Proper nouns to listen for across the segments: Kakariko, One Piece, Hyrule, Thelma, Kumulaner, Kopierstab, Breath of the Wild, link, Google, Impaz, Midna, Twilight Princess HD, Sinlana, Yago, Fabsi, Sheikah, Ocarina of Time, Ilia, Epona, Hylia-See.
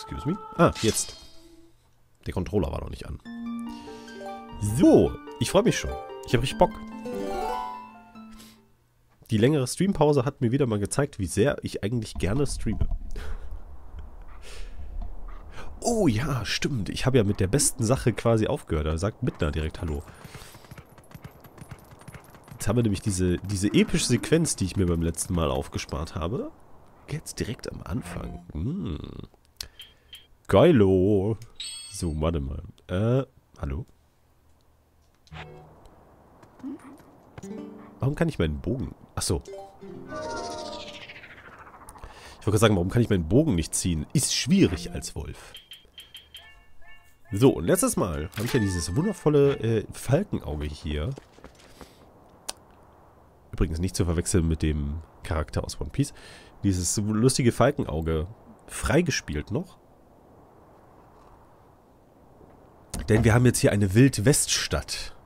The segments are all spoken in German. Excuse me. Ah, jetzt. Der Controller war noch nicht an. So, ich freue mich schon. Ich habe richtig Bock. Die längere Streampause hat mir wieder mal gezeigt, wie sehr ich eigentlich gerne streame. Oh ja, stimmt. Ich habe ja mit der besten Sache quasi aufgehört. Da sagt Midna direkt Hallo. Jetzt haben wir nämlich diese epische Sequenz, die ich mir beim letzten Mal aufgespart habe. Jetzt direkt am Anfang. Hm. Geilo. So, warte mal. Hallo? Warum kann ich meinen Bogen... Achso. Ich wollte sagen, warum kann ich meinen Bogen nicht ziehen? Ist schwierig als Wolf. So, und letztes Mal habe ich ja dieses wundervolle Falkenauge hier. Übrigens nicht zu verwechseln mit dem Charakter aus One Piece. Dieses lustige Falkenauge freigespielt noch. Denn wir haben jetzt hier eine Wildweststadt.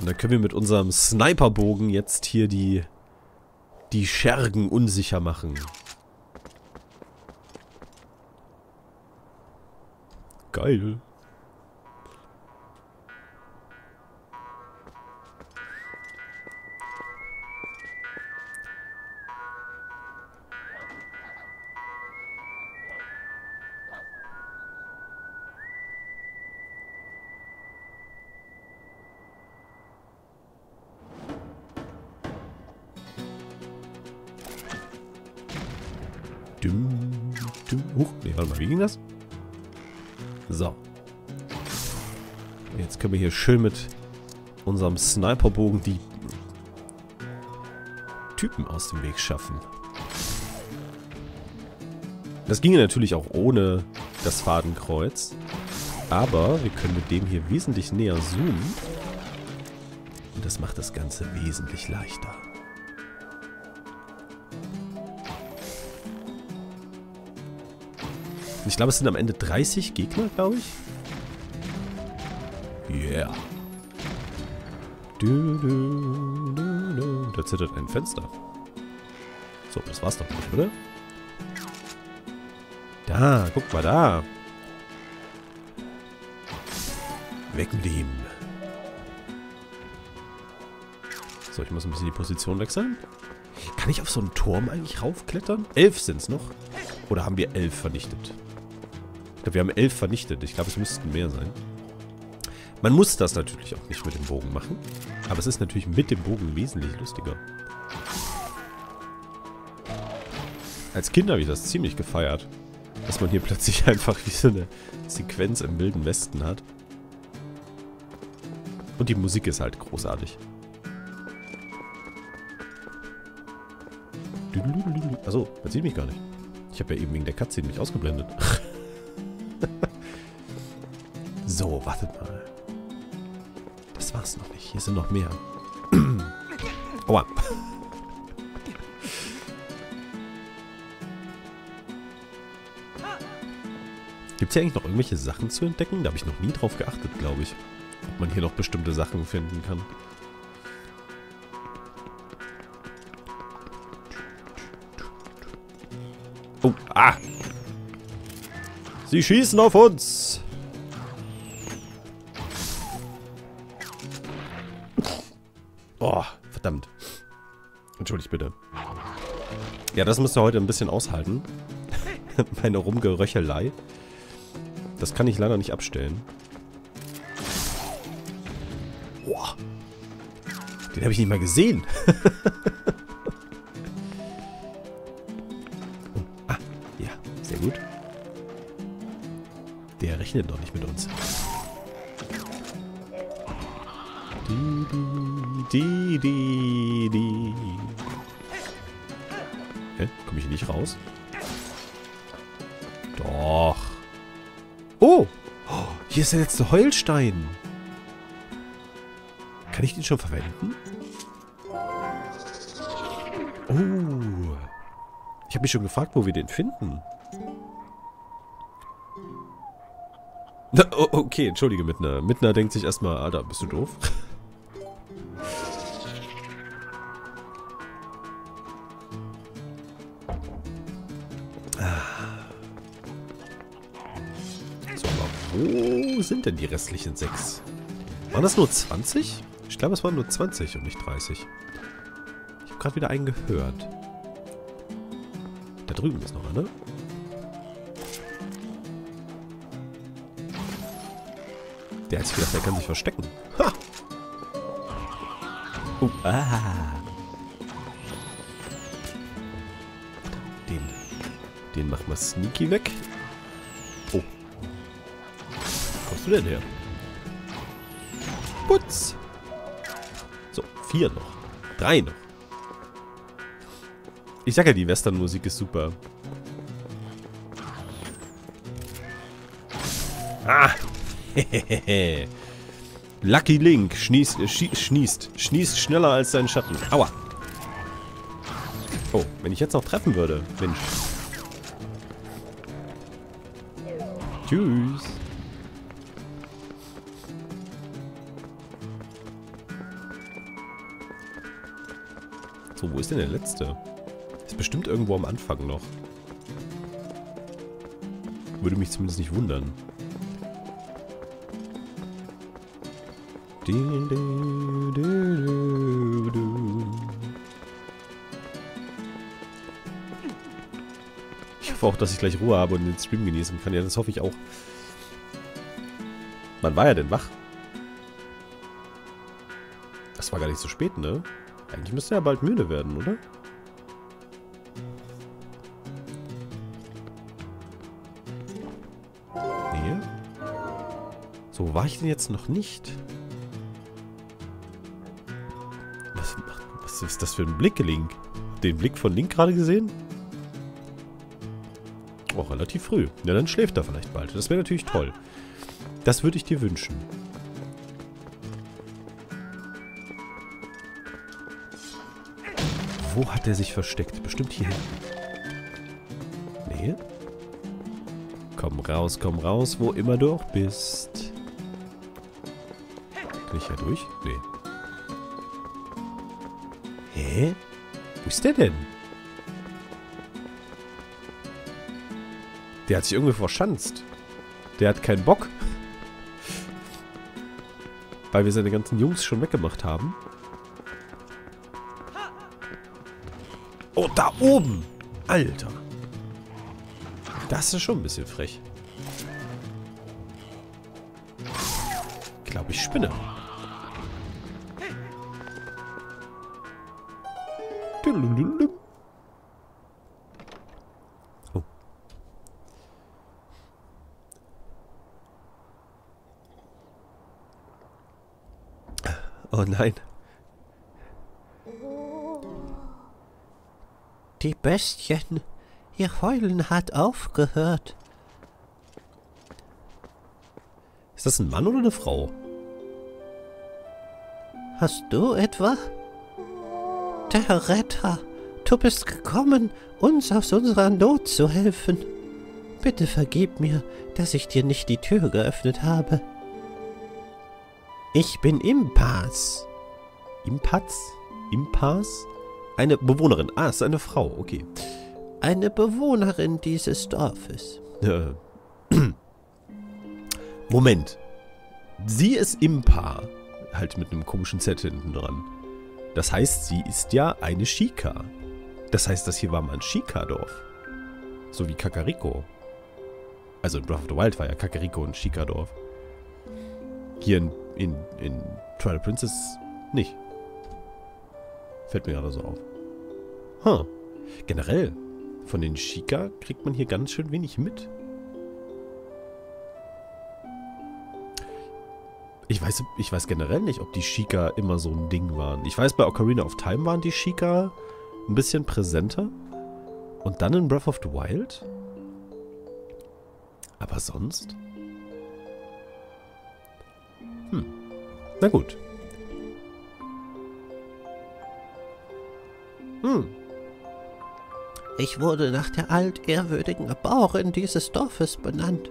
Und dann können wir mit unserem Sniperbogen jetzt hier die Schergen unsicher machen. Geil. Warte mal, wie ging das? So. Jetzt können wir hier schön mit unserem Sniperbogen die Typen aus dem Weg schaffen. Das ginge natürlich auch ohne das Fadenkreuz. Aber wir können mit dem hier wesentlich näher zoomen. Und das macht das Ganze wesentlich leichter. Ich glaube, es sind am Ende 30 Gegner, glaube ich. Yeah. Da zittert ein Fenster. So, das war's doch nicht, oder? Da, guck mal da. Weg mit ihm. So, ich muss ein bisschen die Position wechseln. Kann ich auf so einen Turm eigentlich raufklettern? 11 sind's noch. Oder haben wir 11 vernichtet? Ich glaube, wir haben 11 vernichtet. Ich glaube, es müssten mehr sein. Man muss das natürlich auch nicht mit dem Bogen machen. Aber es ist natürlich mit dem Bogen wesentlich lustiger. Als Kind habe ich das ziemlich gefeiert. Dass man hier plötzlich einfach wie so eine Sequenz im Wilden Westen hat. Und die Musik ist halt großartig. Achso, man sieht mich gar nicht. Ich habe ja eben wegen der Katze mich ausgeblendet. So, wartet mal. Das war's noch nicht. Hier sind noch mehr. Aua. Gibt es hier eigentlich noch irgendwelche Sachen zu entdecken? Da habe ich noch nie drauf geachtet, glaube ich. Ob man hier noch bestimmte Sachen finden kann. Oh, ah! Sie schießen auf uns! Oh, verdammt. Entschuldigt bitte. Ja, das müsst ihr heute ein bisschen aushalten. Meine Rumgeröchelei. Das kann ich leider nicht abstellen. Oh. Den habe ich nicht mal gesehen. Ah, ja, sehr gut. Der rechnet doch nicht mit uns. Hä? Komme ich hier nicht raus? Doch. Oh! Oh! Hier ist der letzte Heulstein. Kann ich den schon verwenden? Oh. Ich habe mich schon gefragt, wo wir den finden. Okay, entschuldige, Midna. Midna denkt sich erstmal, Alter, bist du doof? Wo sind denn die restlichen 6? Waren das nur 20? Ich glaube, es waren nur 20 und nicht 30. Ich habe gerade wieder einen gehört. Da drüben ist noch eine. Der hat sich gedacht, der kann sich verstecken. Ha! Den machen wir sneaky weg. Oh. Wo kommst du denn her? Putz! So, 4 noch. 3 noch. Ich sag ja, die Westernmusik ist super. Ah! Hehehe. Lucky Link schnießt schneller als sein Schatten. Aua. Oh, wenn ich jetzt noch treffen würde. Mensch. Tschüss. So, wo ist denn der letzte? Ist bestimmt irgendwo am Anfang noch. Würde mich zumindest nicht wundern. Ich hoffe auch, dass ich gleich Ruhe habe und den Stream genießen kann. Ja, das hoffe ich auch. Wann war er denn wach? Das war gar nicht so spät, ne? Eigentlich müsste er bald müde werden, oder? Nee. So, war ich denn jetzt noch nicht? Was ist das für ein Blick, Link? Den Blick von Link gerade gesehen? Oh, relativ früh. Ja, dann schläft er vielleicht bald. Das wäre natürlich toll. Das würde ich dir wünschen. Wo hat er sich versteckt? Bestimmt hier hinten. Nee. Komm raus, wo immer du auch bist. Kann ich ja durch? Nee. Hä? Wo ist der denn? Der hat sich irgendwie verschanzt. Der hat keinen Bock. Weil wir seine ganzen Jungs schon weggemacht haben. Oh, da oben! Alter! Das ist schon ein bisschen frech. Ich glaube, ich spinne. Oh. Oh nein. Die Bestien, ihr Heulen hat aufgehört. Ist das ein Mann oder eine Frau? Hast du etwa? Der Retter, du bist gekommen, uns aus unserer Not zu helfen. Bitte vergib mir, dass ich dir nicht die Tür geöffnet habe. Ich bin Impaz. Impaz? Impaz? Eine Bewohnerin. Ah, es ist eine Frau, okay. Eine Bewohnerin dieses Dorfes. Moment. Sie ist Impar. Halt mit einem komischen Z hinten dran. Das heißt, sie ist ja eine Sheikah. Das heißt, das hier war mal ein Sheikah-Dorf. So wie Kakariko. Also in Breath of the Wild war ja Kakariko ein Sheikah-Dorf. Hier in Twilight Princess nicht. Fällt mir gerade so auf. Huh. Generell, von den Sheikah kriegt man hier ganz schön wenig mit. Ich weiß generell nicht, ob die Sheikah immer so ein Ding waren. Ich weiß, bei Ocarina of Time waren die Sheikah ein bisschen präsenter. Und dann in Breath of the Wild. Aber sonst? Hm. Na gut. Hm. Ich wurde nach der altehrwürdigen Erbauerin dieses Dorfes benannt.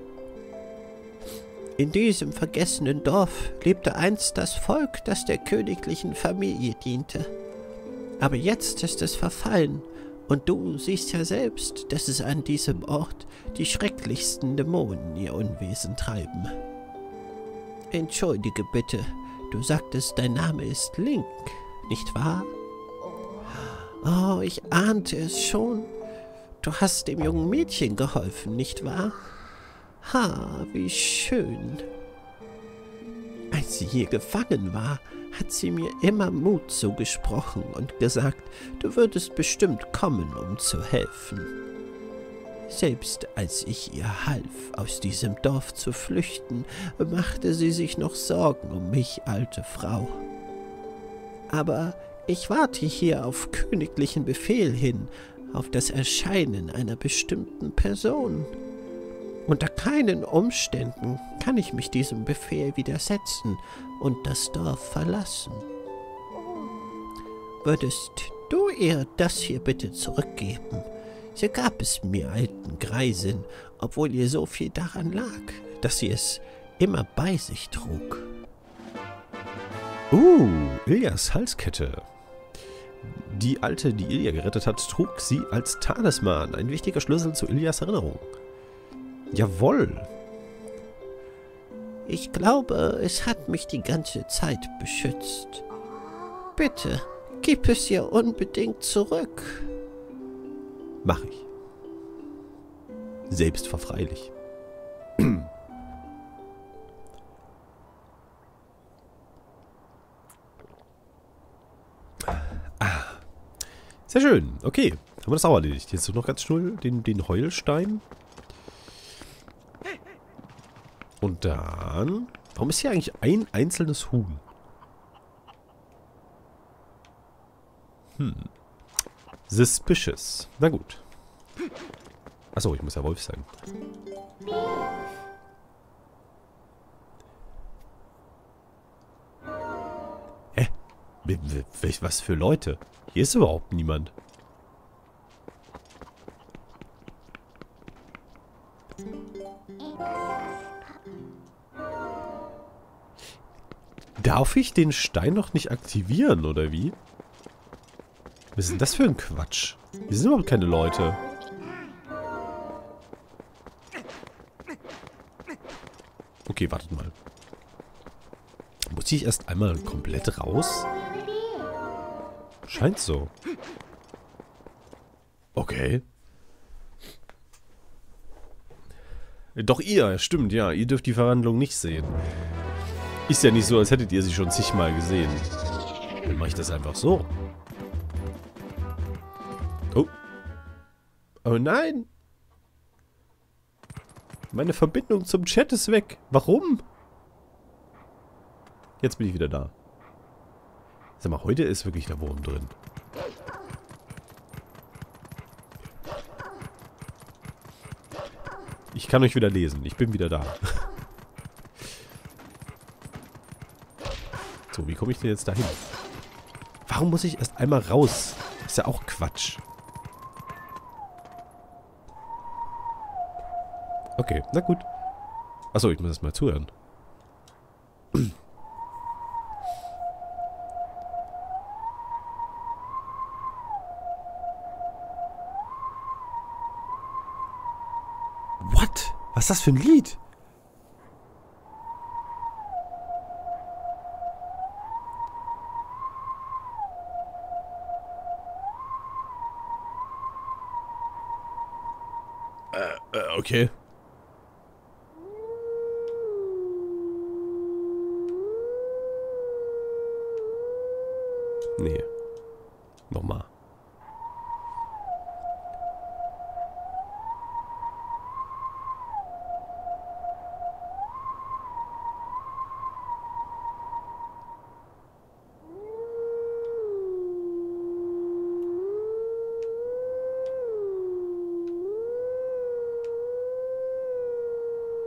In diesem vergessenen Dorf lebte einst das Volk, das der königlichen Familie diente. Aber jetzt ist es verfallen Und du siehst ja selbst, dass es an diesem Ort die schrecklichsten Dämonen ihr Unwesen treiben. Entschuldige bitte, du sagtest, dein Name ist Link, nicht wahr? Oh, ich ahnte es schon. Du hast dem jungen Mädchen geholfen, nicht wahr? Ha, wie schön. Als sie hier gefangen war, hat sie mir immer Mut zugesprochen und gesagt, du würdest bestimmt kommen, um zu helfen. Selbst als ich ihr half, aus diesem Dorf zu flüchten, machte sie sich noch Sorgen um mich, alte Frau. Aber ich warte hier auf königlichen Befehl hin, auf das Erscheinen einer bestimmten Person. Unter keinen Umständen kann ich mich diesem Befehl widersetzen und das Dorf verlassen. Würdest du ihr das hier bitte zurückgeben? Sie gab es mir, alten Greisin, obwohl ihr so viel daran lag, dass sie es immer bei sich trug. Ilias Halskette. Die Alte, die Ilia gerettet hat, trug sie als Talisman. Ein wichtiger Schlüssel zu Ilias Erinnerung. Jawohl! Ich glaube, es hat mich die ganze Zeit beschützt. Bitte, gib es ihr unbedingt zurück. Mach ich. Selbstverfreilich. Sehr schön. Okay, haben wir das auch erledigt. Jetzt noch ganz schnell den Heulstein. Und dann... Warum ist hier eigentlich ein einzelnes Huhn? Suspicious. Na gut. Achso, ich muss ja Wolf sein. Hä? Was für Leute? Hier ist überhaupt niemand. Darf ich den Stein noch nicht aktivieren, oder wie? Was ist denn das für ein Quatsch? Hier sind überhaupt keine Leute. Okay, wartet mal. Muss ich erst einmal komplett raus? Scheint so. Okay. Doch ihr, stimmt, ja. Ihr dürft die Verwandlung nicht sehen. Ist ja nicht so, als hättet ihr sie schon zigmal gesehen. Dann mache ich das einfach so. Oh. Oh nein! Meine Verbindung zum Chat ist weg. Warum? Jetzt bin ich wieder da. Sag mal, heute ist wirklich der Wurm drin. Ich kann euch wieder lesen. Ich bin wieder da. So, wie komme ich denn jetzt dahin? Warum muss ich erst einmal raus? Ist ja auch Quatsch. Okay, na gut. Achso, ich muss erst mal zuhören. What? Was ist das für ein Lied? Okay. Nee. Nochmal.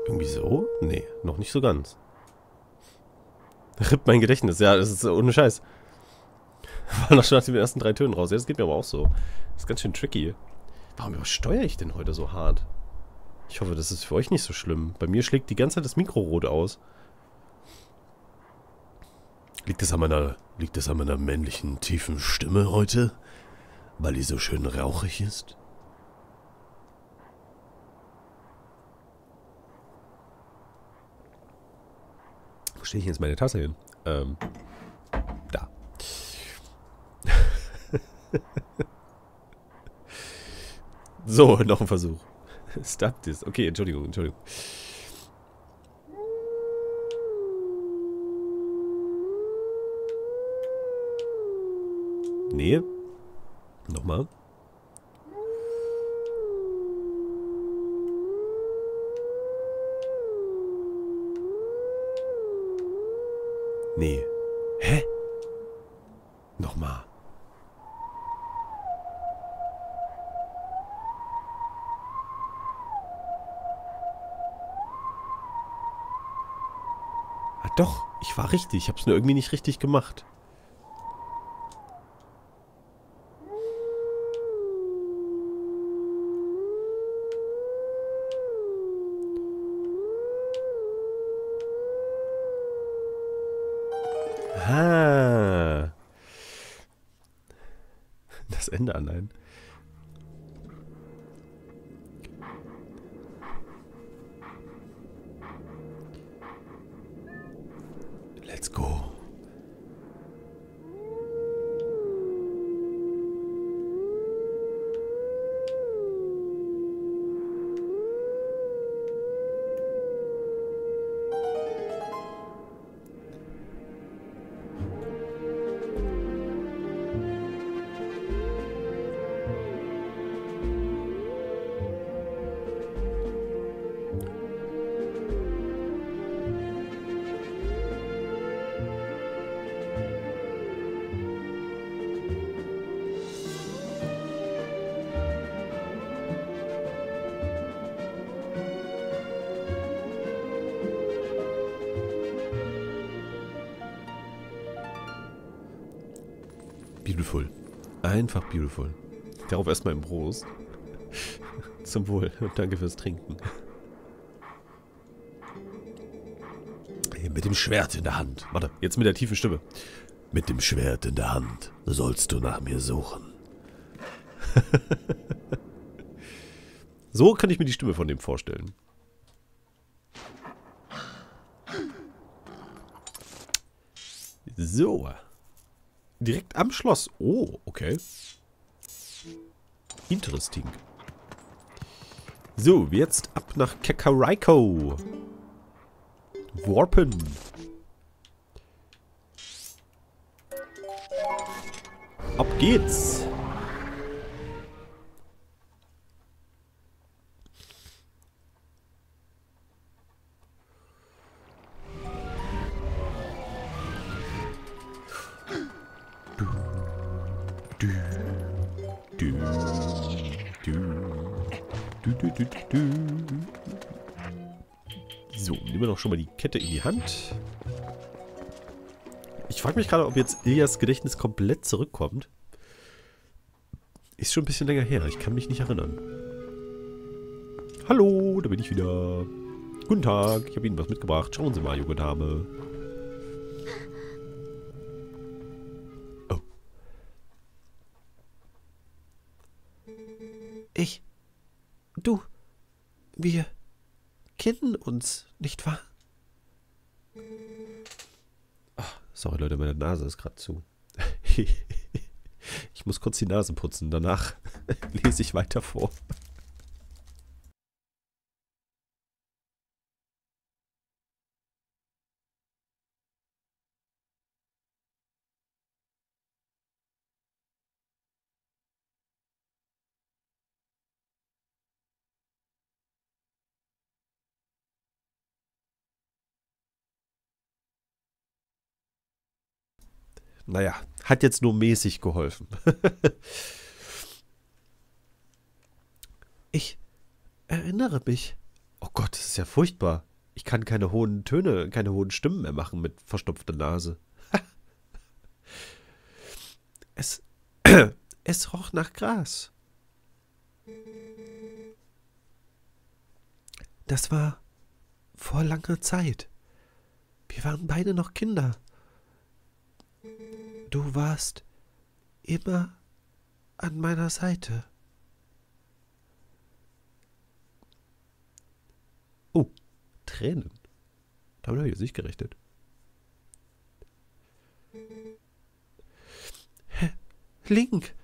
Irgendwie so? Nee, noch nicht so ganz. Rippt mein Gedächtnis. Ja, das ist ohne Scheiß. War noch schon nach den ersten 3 Tönen raus. Ja, das geht mir aber auch so. Das ist ganz schön tricky. Warum übersteuere ich denn heute so hart? Ich hoffe, das ist für euch nicht so schlimm. Bei mir schlägt die ganze Zeit das Mikro rot aus. Liegt das an meiner männlichen, tiefen Stimme heute? Weil die so schön rauchig ist? Wo stehe ich jetzt meine Tasse hin? Da. So, noch ein Versuch. Stop this. Okay, Entschuldigung. Nee. Nochmal. Nee. Hä? Nochmal. Ah doch, ich war richtig. Ich hab's nur irgendwie nicht richtig gemacht. Ende allein. Let's go. Beautiful. Einfach beautiful. Darauf erstmal im Prost. Zum Wohl und danke fürs Trinken. Hey, mit dem Schwert in der Hand. Warte, jetzt mit der tiefen Stimme. Mit dem Schwert in der Hand sollst du nach mir suchen. So kann ich mir die Stimme von dem vorstellen. So. Direkt am Schloss. Oh, okay. Interesting. So, jetzt ab nach Kakariko. Warpen. Ab geht's. So, nehmen wir doch schon mal die Kette in die Hand. Ich frage mich gerade, ob jetzt Ilias Gedächtnis komplett zurückkommt. Ist schon ein bisschen länger her, ich kann mich nicht erinnern. Hallo, da bin ich wieder. Guten Tag, ich habe Ihnen was mitgebracht. Schauen Sie mal, junge Dame. Oh. Ich. Du, wir kennen uns, nicht wahr? Ach, sorry Leute, meine Nase ist gerade zu. Ich muss kurz die Nase putzen, danach lese ich weiter vor. Naja, hat jetzt nur mäßig geholfen. Ich erinnere mich. Oh Gott, das ist ja furchtbar. Ich kann keine hohen Töne, keine hohen Stimmen mehr machen mit verstopfter Nase. Es roch nach Gras. Das war vor langer Zeit. Wir waren beide noch Kinder. Du warst immer an meiner Seite. Oh, Tränen. Damit habe ich jetzt nicht gerechnet. Link,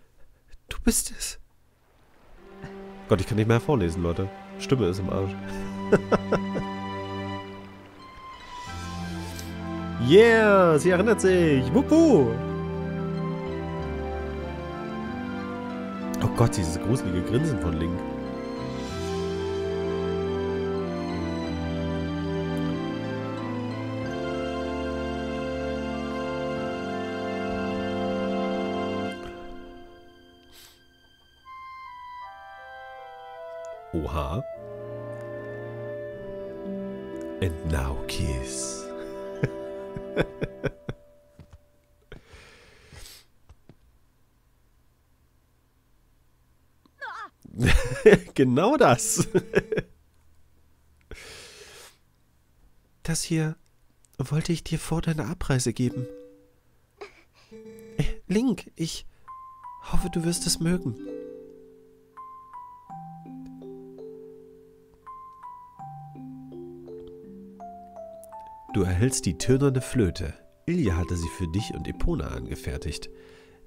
du bist es. Gott, ich kann nicht mehr vorlesen, Leute. Stimme ist im Arsch. Yeah, sie erinnert sich. Wupu. Oh Gott, dieses gruselige Grinsen von Link. Oha. And now kiss. Genau das. Das hier wollte ich dir vor deiner Abreise geben. Link, ich hoffe, du wirst es mögen. Du erhältst die tönerne Flöte. Ilia hatte sie für dich und Epona angefertigt.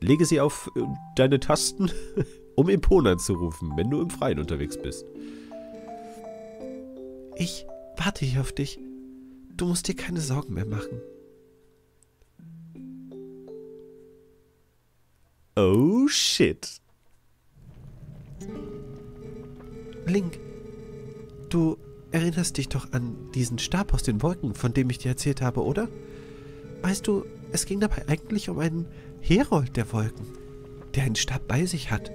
Lege sie auf deine Tasten, um Epona zu rufen, wenn du im Freien unterwegs bist. Ich warte hier auf dich. Du musst dir keine Sorgen mehr machen. Oh shit. Link, du erinnerst dich doch an diesen Stab aus den Wolken, von dem ich dir erzählt habe, oder? Weißt du, es ging dabei eigentlich um einen Herold der Wolken, der einen Stab bei sich hat.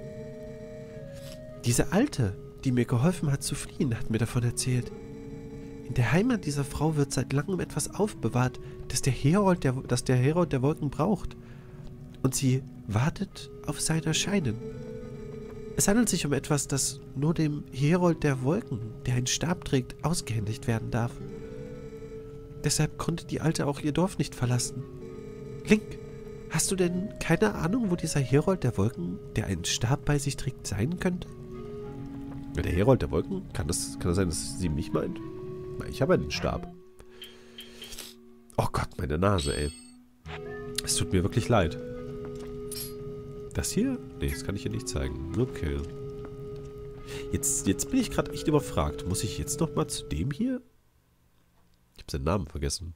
Diese Alte, die mir geholfen hat zu fliehen, hat mir davon erzählt. In der Heimat dieser Frau wird seit langem etwas aufbewahrt, das der Herold der Wolken braucht. Und sie wartet auf sein Erscheinen. Es handelt sich um etwas, das nur dem Herold der Wolken, der einen Stab trägt, ausgehändigt werden darf. Deshalb konnte die Alte auch ihr Dorf nicht verlassen. Link, hast du denn keine Ahnung, wo dieser Herold der Wolken, der einen Stab bei sich trägt, sein könnte? Der Herold der Wolken? Kann das sein, dass sie mich meint? Ich habe einen Stab. Oh Gott, meine Nase, ey. Es tut mir wirklich leid. Das hier? Ne, das kann ich hier nicht zeigen. Okay. Jetzt bin ich gerade echt überfragt. Muss ich jetzt nochmal zu dem hier? Ich habe seinen Namen vergessen.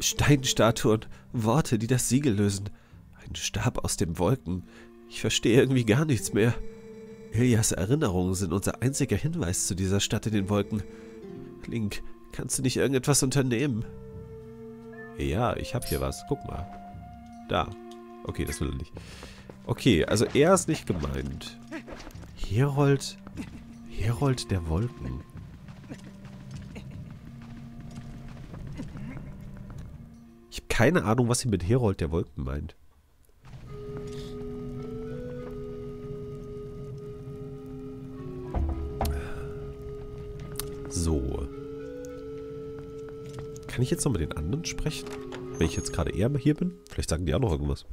Steinstatuen, Worte, die das Siegel lösen. Ein Stab aus den Wolken. Ich verstehe irgendwie gar nichts mehr. Ilias Erinnerungen sind unser einziger Hinweis zu dieser Stadt in den Wolken. Link, kannst du nicht irgendetwas unternehmen? Ja, ich habe hier was. Guck mal. Da. Okay, das will er nicht. Okay, also er ist nicht gemeint. Herold der Wolken. Ich habe keine Ahnung, was sie mit Herold der Wolken meint. So. Kann ich jetzt noch mit den anderen sprechen? Wenn ich jetzt gerade eher hier bin? Vielleicht sagen die auch noch irgendwas.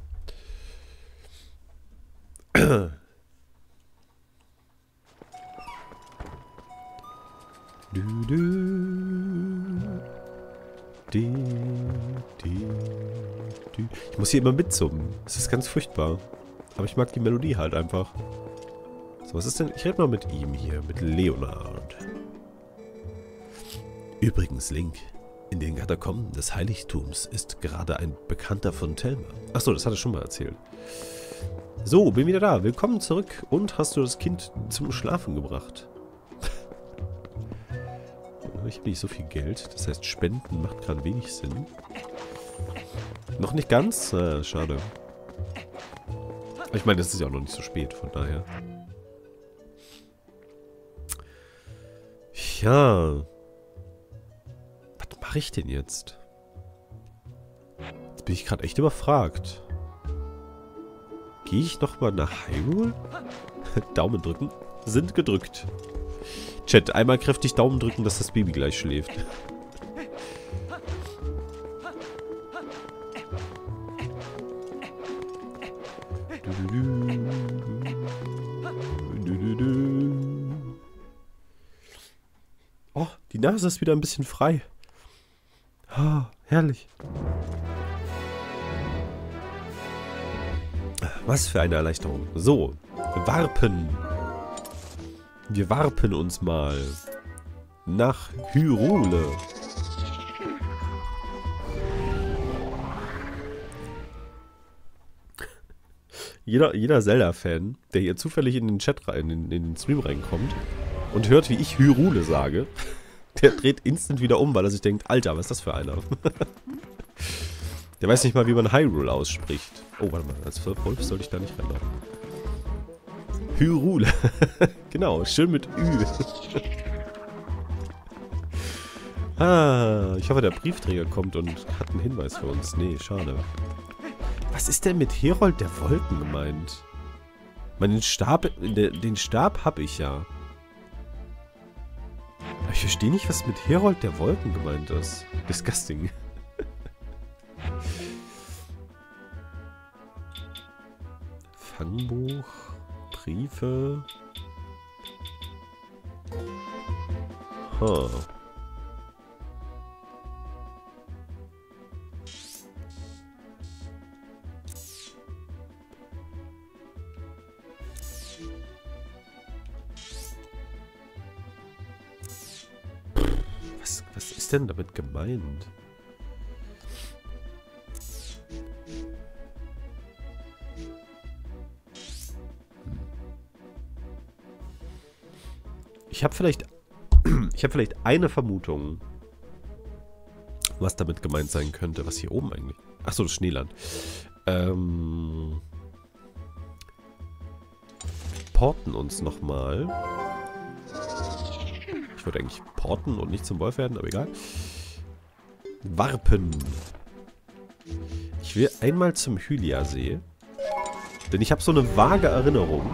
Ich muss hier immer mitsummen. Das ist ganz furchtbar. Aber ich mag die Melodie halt einfach. So, was ist denn? Ich rede mal mit ihm hier, mit Leonard. Übrigens, Link. In den Katakomben des Heiligtums ist gerade ein Bekannter von Thelma. Achso, das hat er schon mal erzählt. So, bin wieder da. Willkommen zurück. Und hast du das Kind zum Schlafen gebracht? Ich habe nicht so viel Geld. Das heißt, Spenden macht gerade wenig Sinn. Noch nicht ganz? Schade. Aber ich meine, das ist ja auch noch nicht so spät, von daher. Ja. Was mache ich denn jetzt? Jetzt bin ich gerade echt überfragt. Gehe ich nochmal nach Hyrule? Daumen drücken. Sind gedrückt. Chat, einmal kräftig Daumen drücken, dass das Baby gleich schläft. Oh, die Nase ist wieder ein bisschen frei. Ah, herrlich. Was für eine Erleichterung. So, warpen. Wir warpen uns mal nach Hyrule. Jeder Zelda-Fan, der hier zufällig in den Chat rein, in den Stream reinkommt und hört, wie ich Hyrule sage, der dreht instant wieder um, weil er sich denkt, Alter, was ist das für einer? Der weiß nicht mal, wie man Hyrule ausspricht. Oh, warte mal, als Wolf sollte ich da nicht reinlaufen. Hyrule. Genau, schön mit Ü. Ich hoffe, der Briefträger kommt und hat einen Hinweis für uns. Nee, schade. Was ist denn mit Herold der Wolken gemeint? Den Stab habe ich ja. Aber ich verstehe nicht, was mit Herold der Wolken gemeint ist. Disgusting. Fangbuch, Briefe. Huh. Was ist denn damit gemeint? Ich habe vielleicht eine Vermutung, was damit gemeint sein könnte. Was hier oben eigentlich? Achso, das Schneeland. Porten uns nochmal. Ich wollte eigentlich porten und nicht zum Wolf werden, aber egal. Warpen. Ich will einmal zum Hylia-See. Denn ich habe so eine vage Erinnerung.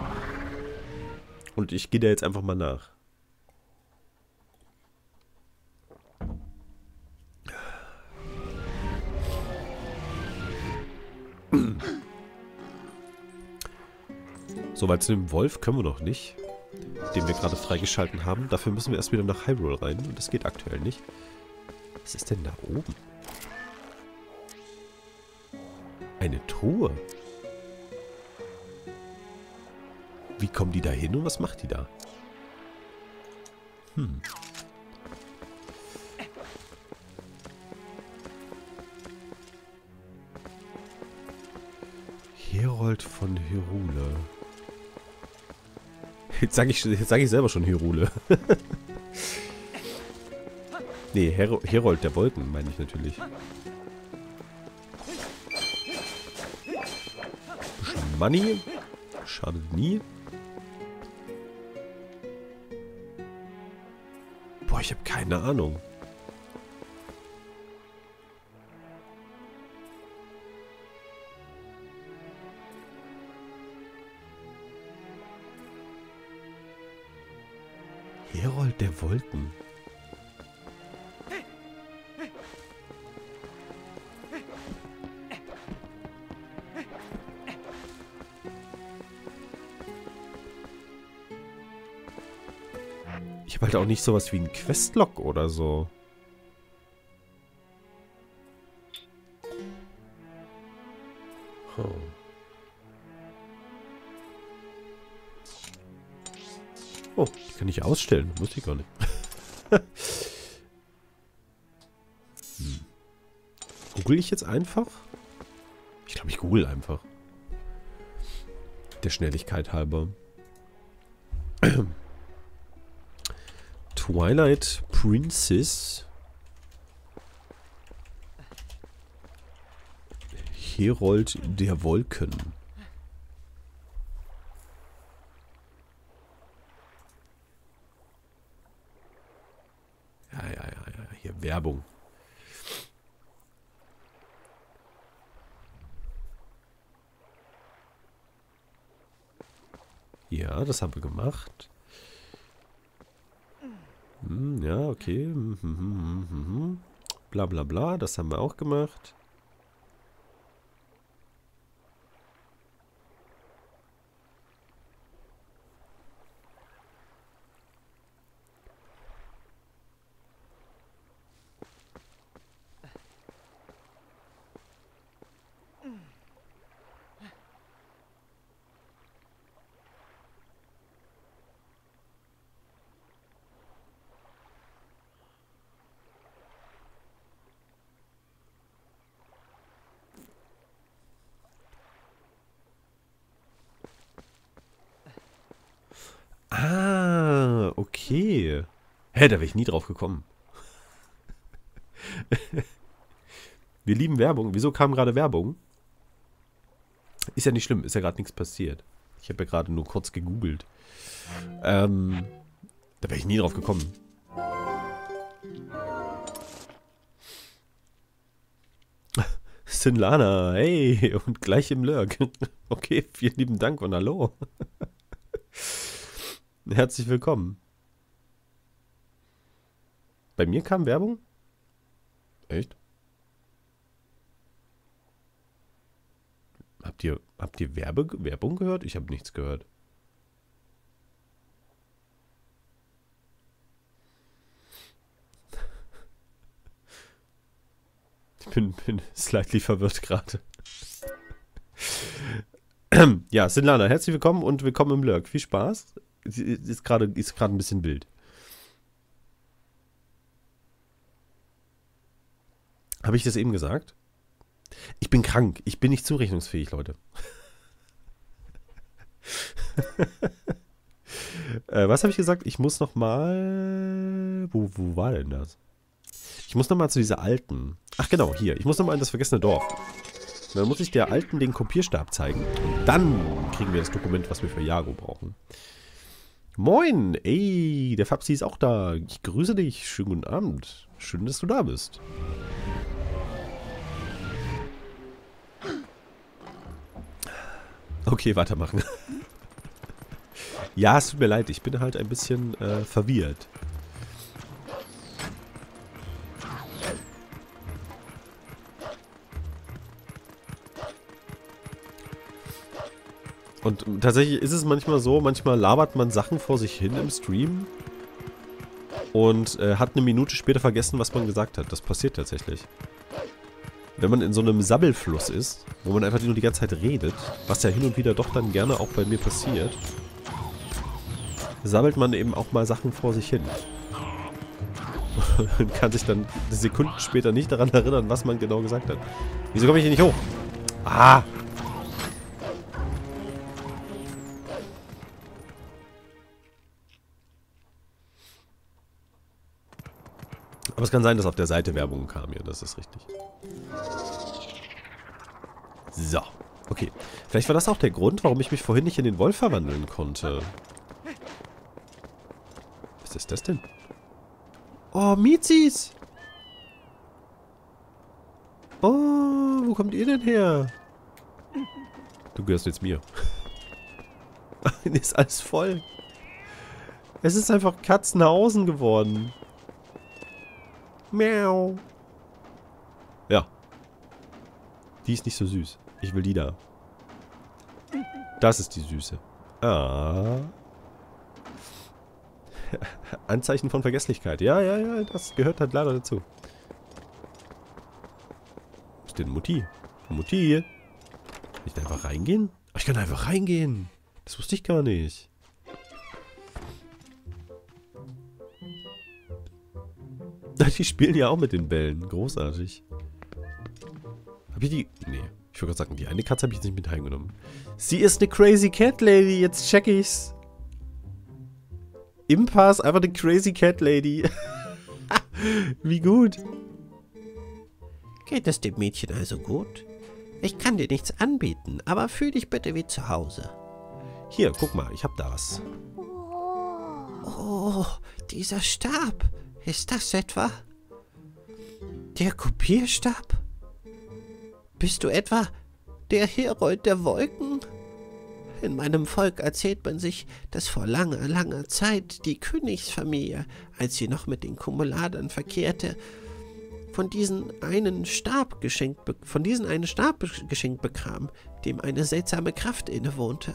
Und ich gehe da jetzt einfach mal nach. So, weil zu dem Wolf können wir noch nicht. Den wir gerade freigeschalten haben. Dafür müssen wir erst wieder nach Hyrule rein. Und das geht aktuell nicht. Was ist denn da oben? Eine Truhe. Wie kommen die da hin und was macht die da? Hm. Herold von Hyrule. Jetzt sag ich selber schon Hyrule. Nee, Herold der Wolken meine ich natürlich. Money. Schadet nie. Boah, ich habe keine Ahnung. Herold der Wolken. Ich habe halt auch nicht sowas wie einen Questlog oder so. Oh. Oh, die kann ich ausstellen. Wusste ich gar nicht. Hm. Google ich jetzt einfach? Ich glaube, ich google einfach. Der Schnelligkeit halber. Twilight Princess Herold der Wolken. Ja, hier Werbung. Ja, das haben wir gemacht. Ja, okay. Bla bla bla, das haben wir auch gemacht. Hä, da wäre ich nie drauf gekommen. Wir lieben Werbung. Wieso kam gerade Werbung? Ist ja nicht schlimm, ist ja gerade nichts passiert. Ich habe ja gerade nur kurz gegoogelt. Da wäre ich nie drauf gekommen. Sinlana, hey, und gleich im Lurk. Okay, vielen lieben Dank und hallo. Herzlich willkommen. Bei mir kam Werbung? Echt? Habt ihr Werbung gehört? Ich habe nichts gehört. Ich bin slightly verwirrt gerade. Ja, Sinlana, herzlich willkommen und willkommen im Lurk. Viel Spaß. Ist gerade ein bisschen wild. Habe ich das eben gesagt? Ich bin krank. Ich bin nicht zurechnungsfähig, Leute. Was habe ich gesagt? Ich muss nochmal... Wo war denn das? Ich muss nochmal zu dieser alten... Ach genau, hier. Ich muss nochmal in das vergessene Dorf. Und dann muss ich der alten den Kopierstab zeigen. Und dann kriegen wir das Dokument, was wir für Yago brauchen. Moin! Ey, der Fabsi ist auch da. Ich grüße dich. Schönen guten Abend. Schön, dass du da bist. Okay, weitermachen. Ja, es tut mir leid. Ich bin halt ein bisschen verwirrt. Und tatsächlich ist es manchmal so, manchmal labert man Sachen vor sich hin im Stream und hat eine Minute später vergessen, was man gesagt hat. Das passiert tatsächlich. Wenn man in so einem Sabbelfluss ist, wo man einfach nur die ganze Zeit redet, was ja hin und wieder doch dann gerne auch bei mir passiert, sabbelt man eben auch mal Sachen vor sich hin. Und kann sich dann Sekunden später nicht daran erinnern, was man genau gesagt hat. Wieso komme ich hier nicht hoch? Ah! Aber es kann sein, dass auf der Seite Werbung kam hier. Ja, das ist richtig. So. Okay. Vielleicht war das auch der Grund, warum ich mich vorhin nicht in den Wolf verwandeln konnte. Was ist das denn? Oh, Mizis! Oh, wo kommt ihr denn her? Du gehörst jetzt mir. Ist alles voll. Es ist einfach Katzenhausen geworden. Miau. Ja. Die ist nicht so süß. Ich will die da. Das ist die Süße. Ah. Anzeichen von Vergesslichkeit. Ja, ja, ja. Das gehört halt leider dazu. Was ist denn Mutti? Mutti. Kann ich da einfach reingehen? Oh, ich kann einfach reingehen. Das wusste ich gar nicht. Die spielen ja auch mit den Bällen. Großartig. Hab ich die... Nee. Ich wollte gerade sagen, die eine Katze habe ich jetzt nicht mit heimgenommen. Sie ist eine Crazy Cat Lady. Jetzt check ich's. Impass, einfach eine Crazy Cat Lady. Wie gut. Geht es dem Mädchen also gut? Ich kann dir nichts anbieten, aber fühl dich bitte wie zu Hause. Hier, guck mal. Ich hab da was. Oh, dieser Stab. Ist das etwa der Kopierstab? Bist du etwa der Herold der Wolken? In meinem Volk erzählt man sich, dass vor langer, langer Zeit die Königsfamilie, als sie noch mit den Kumuladern verkehrte, von diesen einen Stab geschenkt bekam, dem eine seltsame Kraft innewohnte.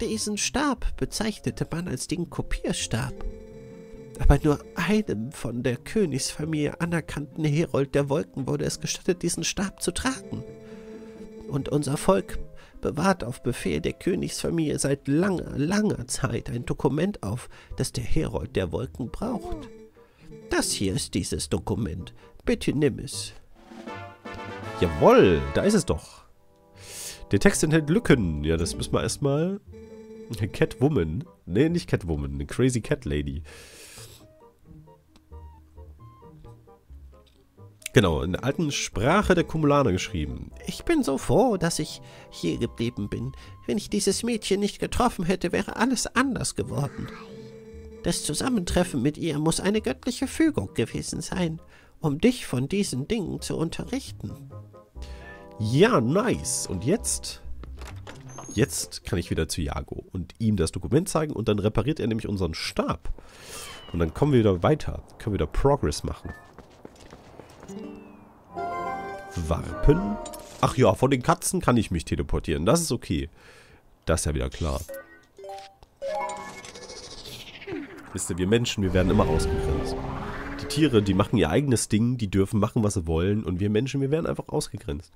Diesen Stab bezeichnete man als den Kopierstab. Aber nur einem von der Königsfamilie anerkannten Herold der Wolken wurde es gestattet, diesen Stab zu tragen. Und unser Volk bewahrt auf Befehl der Königsfamilie seit langer, langer Zeit ein Dokument auf, das der Herold der Wolken braucht. Das hier ist dieses Dokument. Bitte nimm es. Jawohl, da ist es doch. Der Text enthält Lücken. Ja, das müssen wir erstmal... Catwoman. Nee, nicht Catwoman. Eine Crazy Cat Lady. Genau, in der alten Sprache der Kumulaner geschrieben. Ich bin so froh, dass ich hier geblieben bin. Wenn ich dieses Mädchen nicht getroffen hätte, wäre alles anders geworden. Das Zusammentreffen mit ihr muss eine göttliche Fügung gewesen sein, um dich von diesen Dingen zu unterrichten. Ja, nice. Und jetzt? Jetzt kann ich wieder zu Yago und ihm das Dokument zeigen und dann repariert er nämlich unseren Stab. Und dann kommen wir wieder weiter. Können wir wieder Progress machen. Warpen? Ach ja, von den Katzen kann ich mich teleportieren. Das ist okay. Das ist ja wieder klar. Wisst ihr, wir Menschen, wir werden immer ausgegrenzt. Die Tiere, die machen ihr eigenes Ding, die dürfen machen, was sie wollen. Und wir Menschen, wir werden einfach ausgegrenzt.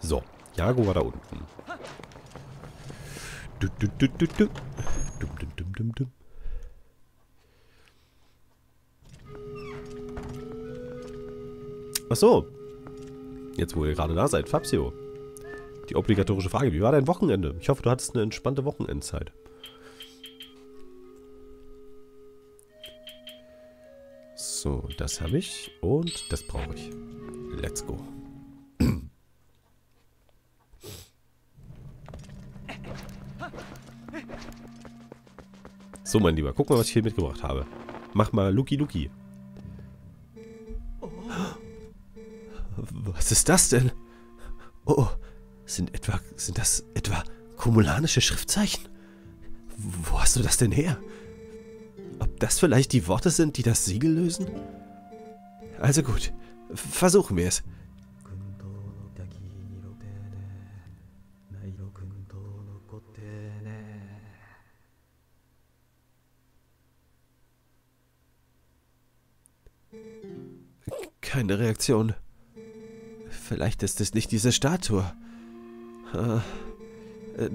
So, Yago war da unten. Achso. Jetzt, wo ihr gerade da seid, Fabsio. Die obligatorische Frage, wie war dein Wochenende? Ich hoffe, du hattest eine entspannte Wochenendzeit. So, das habe ich und das brauche ich. Let's go. So, mein Lieber, guck mal, was ich hier mitgebracht habe. Mach mal Luki Luki. Was ist das denn? Oh, sind das etwa kumulanische Schriftzeichen? Wo hast du das denn her? Ob das vielleicht die Worte sind, die das Siegel lösen? Also gut, versuchen wir es. Keine Reaktion. Vielleicht ist es nicht diese Statue.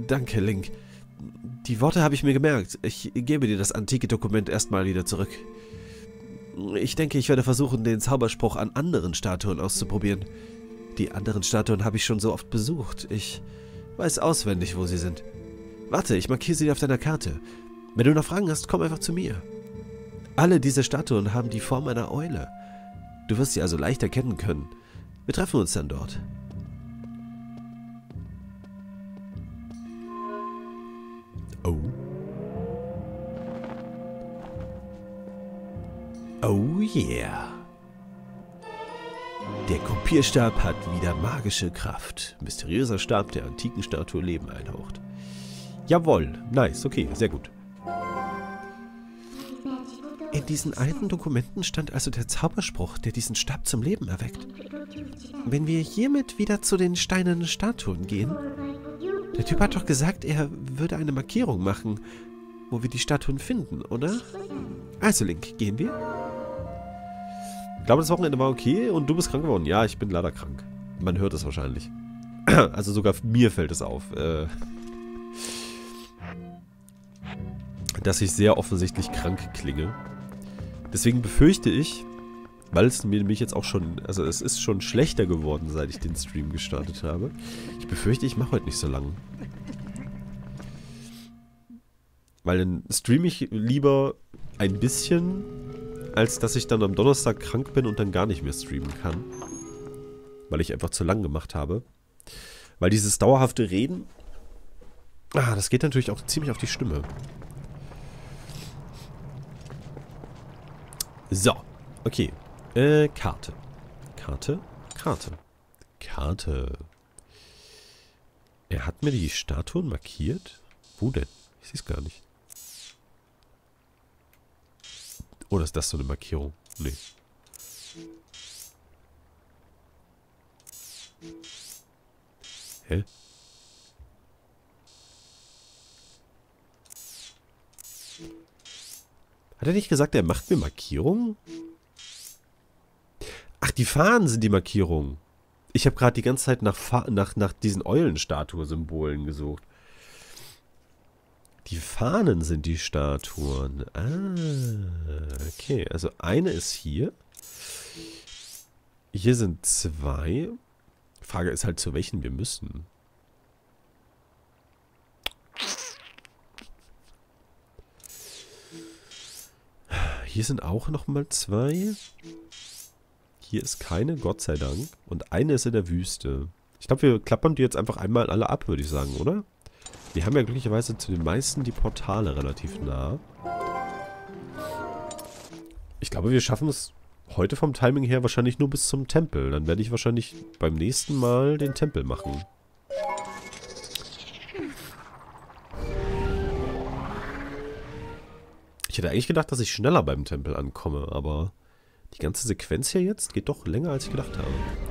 Danke, Link. Die Worte habe ich mir gemerkt. Ich gebe dir das antike Dokument erstmal wieder zurück. Ich denke, ich werde versuchen, den Zauberspruch an anderen Statuen auszuprobieren. Die anderen Statuen habe ich schon so oft besucht. Ich weiß auswendig, wo sie sind. Warte, ich markiere sie auf deiner Karte. Wenn du noch Fragen hast, komm einfach zu mir. Alle diese Statuen haben die Form einer Eule. Du wirst sie also leicht erkennen können. Wir treffen uns dann dort. Oh. Oh yeah. Der Kopierstab hat wieder magische Kraft. Mysteriöser Stab, der antiken Statue Leben einhaucht. Jawohl. Nice. Okay, sehr gut. In diesen alten Dokumenten stand also der Zauberspruch, der diesen Stab zum Leben erweckt. Wenn wir hiermit wieder zu den steinernen Statuen gehen... Der Typ hat doch gesagt, er würde eine Markierung machen, wo wir die Statuen finden, oder? Also, Link, gehen wir? Ich glaube, das Wochenende war okay und du bist krank geworden. Ja, ich bin leider krank. Man hört es wahrscheinlich. Also sogar mir fällt es auf. Dass ich sehr offensichtlich krank klinge. Deswegen befürchte ich... Weil es mir nämlich jetzt auch schon, also es ist schon schlechter geworden, seit ich den Stream gestartet habe. Ich befürchte, ich mache heute nicht so lange. Weil dann streame ich lieber ein bisschen, als dass ich dann am Donnerstag krank bin und dann gar nicht mehr streamen kann. Weil ich einfach zu lang gemacht habe. Weil dieses dauerhafte Reden, das geht natürlich auch ziemlich auf die Stimme. So, okay. Karte. Karte, Karte, Karte. Er hat mir die Statuen markiert. Wo denn? Ich sehe es gar nicht. Oder ist das so eine Markierung? Nee. Hä? Hat er nicht gesagt, er macht mir Markierungen? Ach, die Fahnen sind die Markierungen. Ich habe gerade die ganze Zeit nach diesen Eulenstatue-Symbolen gesucht. Die Fahnen sind die Statuen. Ah, okay. Also eine ist hier. Hier sind zwei. Frage ist halt, zu welchen wir müssen. Hier sind auch nochmal zwei. Hier ist keine, Gott sei Dank. Und eine ist in der Wüste. Ich glaube, wir klappern die jetzt einfach einmal alle ab, würde ich sagen, oder? Wir haben ja glücklicherweise zu den meisten die Portale relativ nah. Ich glaube, wir schaffen es heute vom Timing her wahrscheinlich nur bis zum Tempel. Dann werde ich wahrscheinlich beim nächsten Mal den Tempel machen. Ich hätte eigentlich gedacht, dass ich schneller beim Tempel ankomme, aber die ganze Sequenz hier jetzt geht doch länger, als ich gedacht habe.